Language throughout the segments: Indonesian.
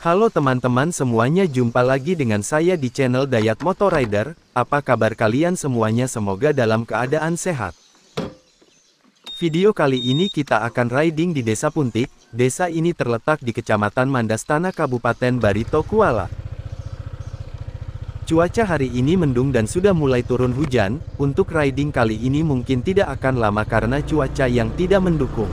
Halo teman-teman semuanya, jumpa lagi dengan saya di channel Dayad Motor Rider. Apa kabar kalian semuanya, semoga dalam keadaan sehat. Video kali ini kita akan riding di Desa Puntik. Desa ini terletak di Kecamatan Mandastana, Kabupaten Barito Kuala. Cuaca hari ini mendung dan sudah mulai turun hujan. Untuk riding kali ini mungkin tidak akan lama karena cuaca yang tidak mendukung.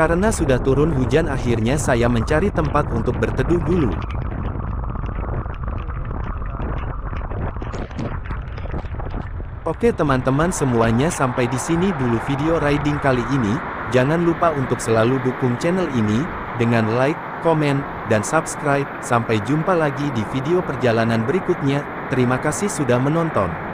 Karena sudah turun hujan, akhirnya saya mencari tempat untuk berteduh dulu. Oke teman-teman semuanya, sampai di sini dulu video riding kali ini. Jangan lupa untuk selalu dukung channel ini dengan like, komen, dan subscribe. Sampai jumpa lagi di video perjalanan berikutnya. Terima kasih sudah menonton.